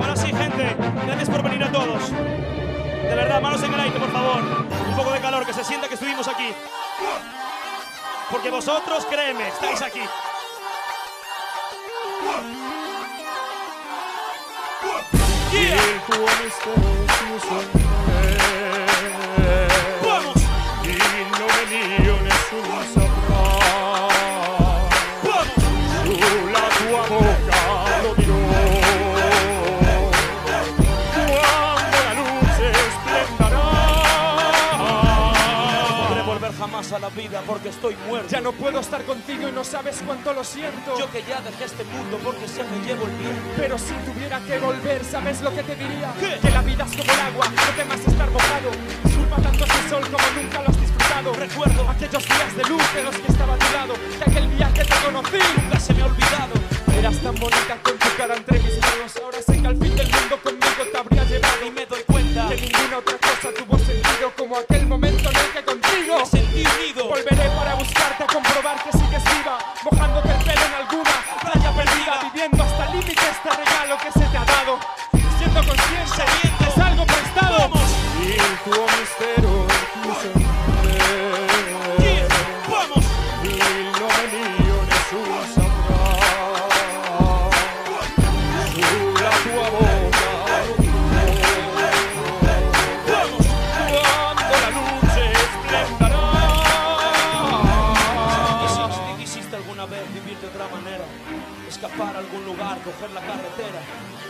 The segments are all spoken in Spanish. Ahora sí, gente, gracias por venir a todos. De verdad, manos en el aire, por favor. Un poco de calor, que se sienta que estuvimos aquí. Porque vosotros, créeme, estáis aquí. ¡Vamos! Y no me a la vida porque estoy muerto. Ya no puedo estar contigo y no sabes cuánto lo siento. Yo que ya dejé este mundo porque se me llevo el bien. Pero si tuviera que volver, ¿sabes lo que te diría? ¿Qué? Que la vida es como el agua, no temas estar mojado. Disculpa tanto ese sol como nunca lo has disfrutado. Recuerdo aquellos días de luz de los que estaba a tu lado, de aquel día que te conocí, nunca se me ha olvidado. Eras tan bonita con tu cara entre mis manos. Ahora sé que al fin del mundo conmigo te habría llevado. Y me doy cuenta que ninguna otra cosa tuvo sentido como aquel momento en el que contigo me sentí unido. Volveré para buscarte, a comprobar que sigues viva, mojándote el pelo en alguna playa perdida, viviendo hasta el límite este regalo que se te ha dado, siendo consciente que es algo prestado. ¡Vamos! Y tu misterio, ¡vamos! Y lo venido Jesús. Escapar a algún lugar, coger la carretera,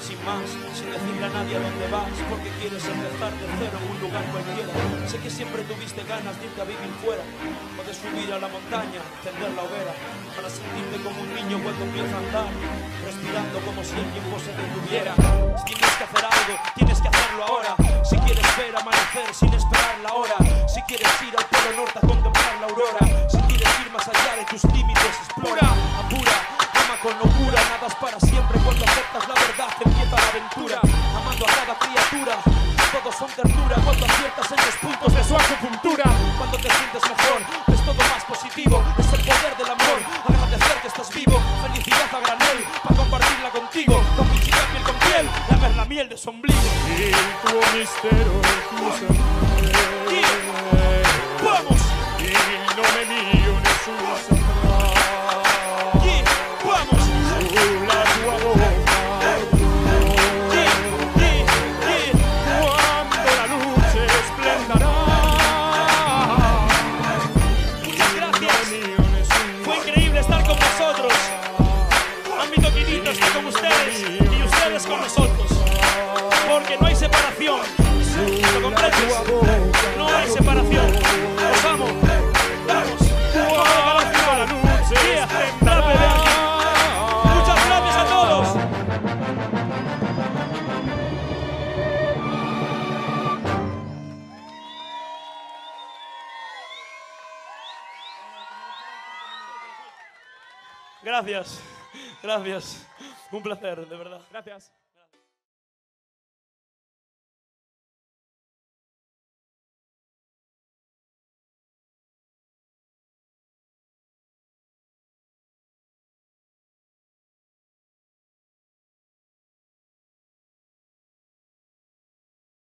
sin más, sin decirle a nadie a dónde vas, porque quieres empezar de cero en un lugar cualquiera. Sé que siempre tuviste ganas de irte a vivir fuera, o de subir a la montaña, tender la hoguera, para sentirte como un niño cuando empieza a andar, respirando como si el tiempo se detuviera. Si tienes que hacer algo, tienes que hacerlo ahora. Si quieres ver amanecer sin esperar la hora, si quieres ir al polo norte a contemplar la aurora, si quieres ir más allá de tus límites, explora, apura. Con locura, nada es para siempre. Cuando aceptas la verdad, te empieza la aventura. Amando a cada criatura, todos son ternura. Cuando aciertas en los puntos de su acupuntura, cuando te sientes mejor, es todo más positivo. Es el poder del amor, agradecer que estás vivo. Felicidad a granel, para compartirla contigo. Con mi chica piel con piel, lamer la miel de su ombligo. Y tu misterio, y ¡vamos! Y no me mío ni su. Gracias, gracias, un placer, de verdad. Gracias.